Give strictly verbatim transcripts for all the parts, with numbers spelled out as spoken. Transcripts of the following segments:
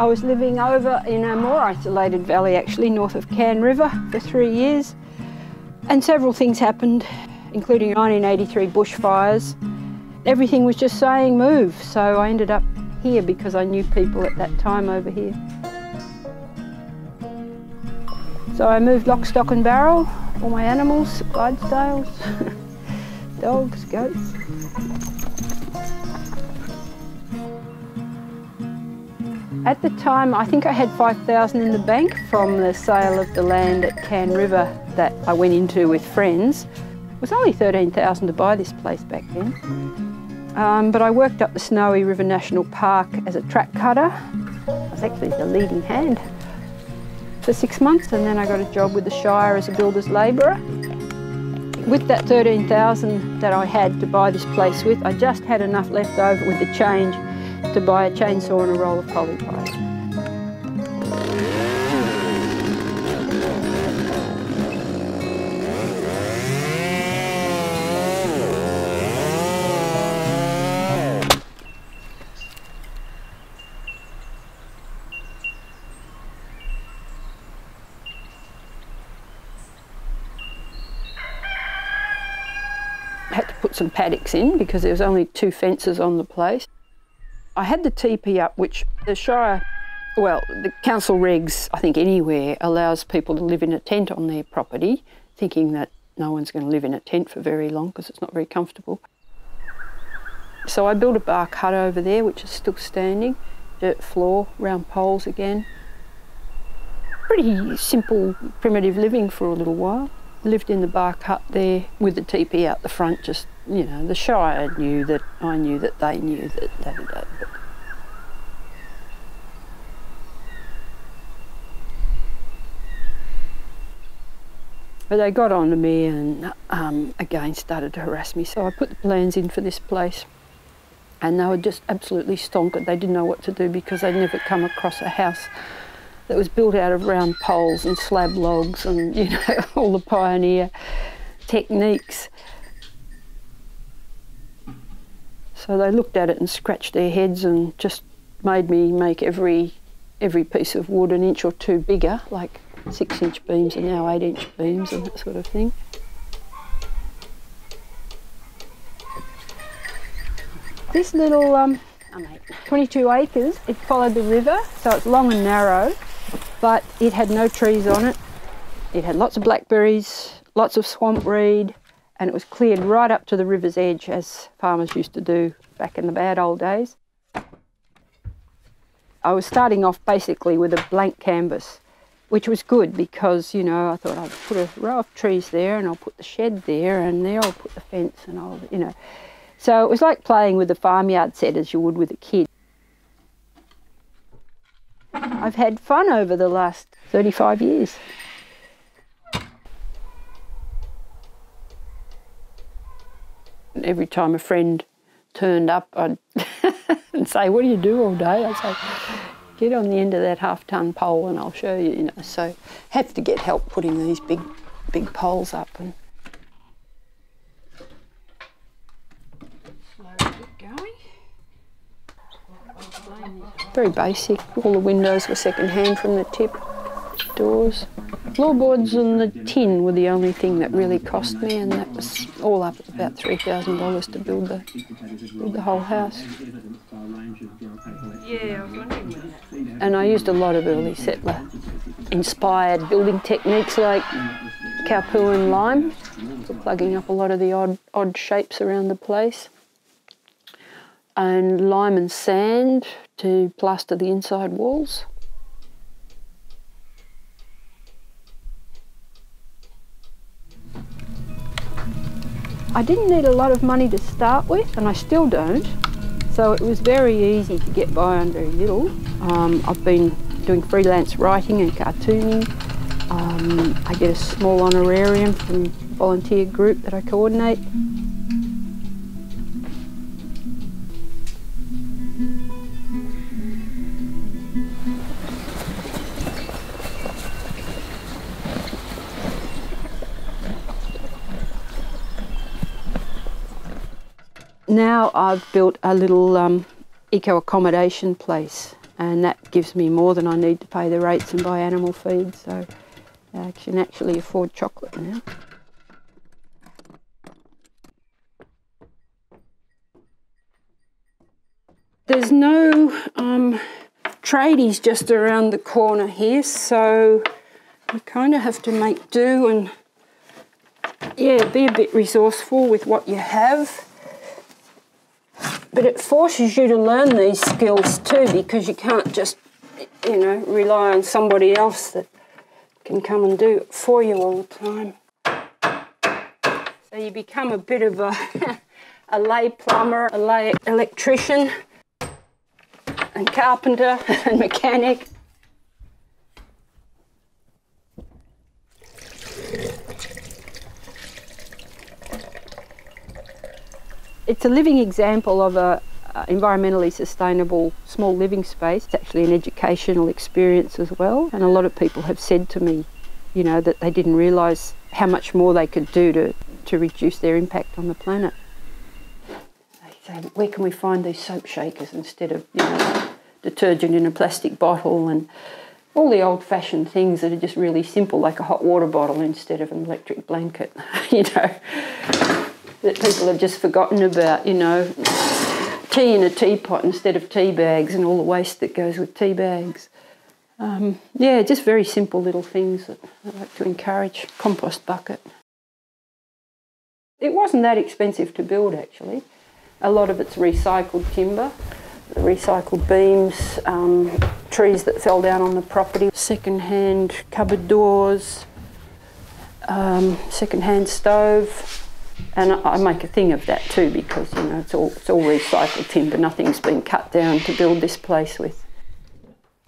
I was living over in a more isolated valley, actually, north of Cairn River for three years. And several things happened, including nineteen eighty-three bushfires. Everything was just saying move, so I ended up here because I knew people at that time over here. So I moved lock, stock and barrel, all my animals, Clydesdales, dogs, goats. At the time, I think I had five thousand dollars in the bank from the sale of the land at Cairn River that I went into with friends. It was only thirteen thousand dollars to buy this place back then. Um, but I worked up the Snowy River National Park as a track cutter. I was actually the leading hand for six months, and then I got a job with the Shire as a builder's labourer. With that thirteen thousand dollars that I had to buy this place with, I just had enough left over with the change to buy a chainsaw and a roll of poly pipe. I had to put some paddocks in because there was only two fences on the place. I had the teepee up, which the Shire, well, the council regs, I think anywhere, allows people to live in a tent on their property, thinking that no one's going to live in a tent for very long because it's not very comfortable. So I built a bark hut over there, which is still standing, dirt floor, round poles again. Pretty simple, primitive living for a little while. Lived in the bark hut there with the teepee out the front, just, you know, the Shire knew that I knew that they knew that they did. But they got on to me and um, again started to harass me, so I put the plans in for this place and they were just absolutely stonkered. They didn't know what to do because they'd never come across a house that was built out of round poles and slab logs and, you know, all the pioneer techniques. So they looked at it and scratched their heads and just made me make every, every piece of wood an inch or two bigger, like six inch beams and now eight inch beams and that sort of thing. This little um, twenty-two acres, it followed the river, so it's long and narrow. But it had no trees on it. It had lots of blackberries, lots of swamp reed, and it was cleared right up to the river's edge, as farmers used to do back in the bad old days. I was starting off basically with a blank canvas, which was good because, you know, I thought I'd put a row of trees there and I'll put the shed there and there I'll put the fence and I'll, you know. So it was like playing with a farmyard set as you would with a kid. I've had fun over the last thirty-five years. And every time a friend turned up, I'd and say, what do you do all day? I'd say, get on the end of that half-ton pole and I'll show you, you know. So have to get help putting these big, big poles up. And very basic. All the windows were second-hand from the tip. Doors. Floorboards and the tin were the only thing that really cost me, and that was all up at about three thousand dollars to build the, build the whole house. Yeah, I was wondering that. And I used a lot of early settler-inspired building techniques like cow poo and lime, plugging up a lot of the odd, odd shapes around the place. And lime and sand to plaster the inside walls. I didn't need a lot of money to start with, and I still don't, so it was very easy to get by on very little. Um, I've been doing freelance writing and cartooning. Um, I get a small honorarium from a volunteer group that I coordinate. Now I've built a little um, eco-accommodation place, and that gives me more than I need to pay the rates and buy animal feed, so I can actually afford chocolate now. There's no um, tradies just around the corner here, so I kind of have to make do and, yeah, be a bit resourceful with what you have. But it forces you to learn these skills too, because you can't just, you know, rely on somebody else that can come and do it for you all the time. So you become a bit of a, a lay plumber, a lay electrician, and carpenter, and mechanic. It's a living example of a environmentally sustainable small living space. It's actually an educational experience as well. And a lot of people have said to me, you know, that they didn't realise how much more they could do to, to reduce their impact on the planet. They say, where can we find these soap shakers instead of, you know, detergent in a plastic bottle and all the old-fashioned things that are just really simple, like a hot water bottle instead of an electric blanket, you know, that people have just forgotten about, you know, tea in a teapot instead of tea bags and all the waste that goes with tea bags. Um, yeah, just very simple little things that I like to encourage. Compost bucket. It wasn't that expensive to build, actually. A lot of it's recycled timber, the recycled beams, um, trees that fell down on the property, second-hand cupboard doors, um, second-hand stove. And I make a thing of that too, because, you know, it's all, it's all recycled timber. Nothing's been cut down to build this place with.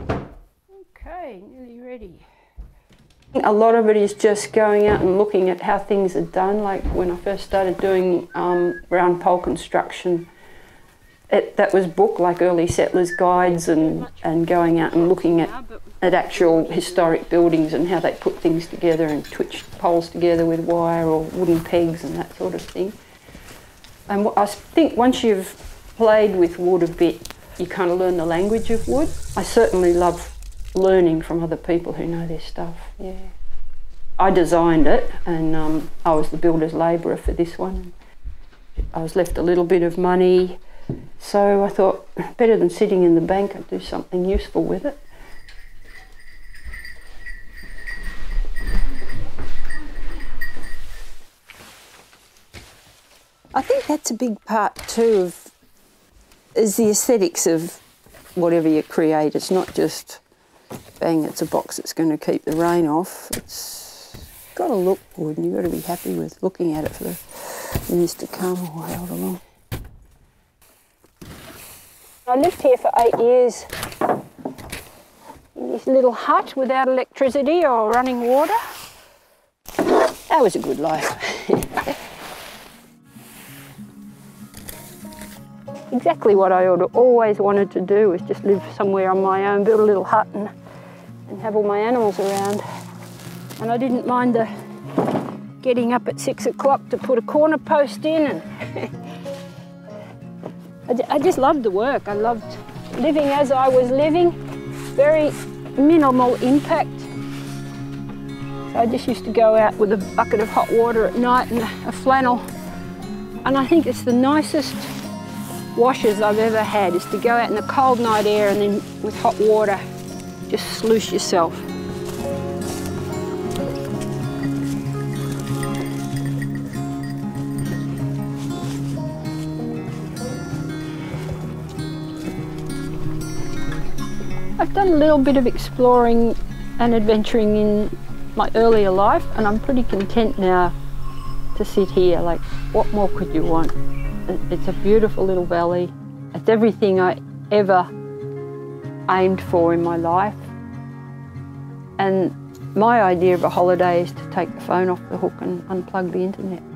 Okay, nearly ready. A lot of it is just going out and looking at how things are done. Like when I first started doing um, round pole construction, it, that was book, like early settlers' guides, and, and going out and looking at, at actual historic buildings and how they put things together and twitch poles together with wire or wooden pegs and that sort of thing. And I think once you've played with wood a bit, you kind of learn the language of wood. I certainly love learning from other people who know their stuff, yeah. I designed it, and um, I was the builder's labourer for this one. I was left a little bit of money, so I thought, better than sitting in the bank, I'd do something useful with it. I think that's a big part too of, is the aesthetics of whatever you create. It's not just, bang, it's a box that's going to keep the rain off. It's got to look good, and you've got to be happy with looking at it for the years to come or however long. I lived here for eight years in this little hut without electricity or running water. That was a good life. Exactly what I always wanted to do was just live somewhere on my own, build a little hut and, and have all my animals around. And I didn't mind the getting up at six o'clock to put a corner post in. And I just loved the work. I loved living as I was living, very minimal impact. So I just used to go out with a bucket of hot water at night and a flannel. And I think it's the nicest washes I've ever had, is to go out in the cold night air and then with hot water, just sluice yourself. I've done a little bit of exploring and adventuring in my earlier life, and I'm pretty content now to sit here. Like, what more could you want? It's a beautiful little valley. It's everything I ever aimed for in my life. And my idea of a holiday is to take the phone off the hook and unplug the internet.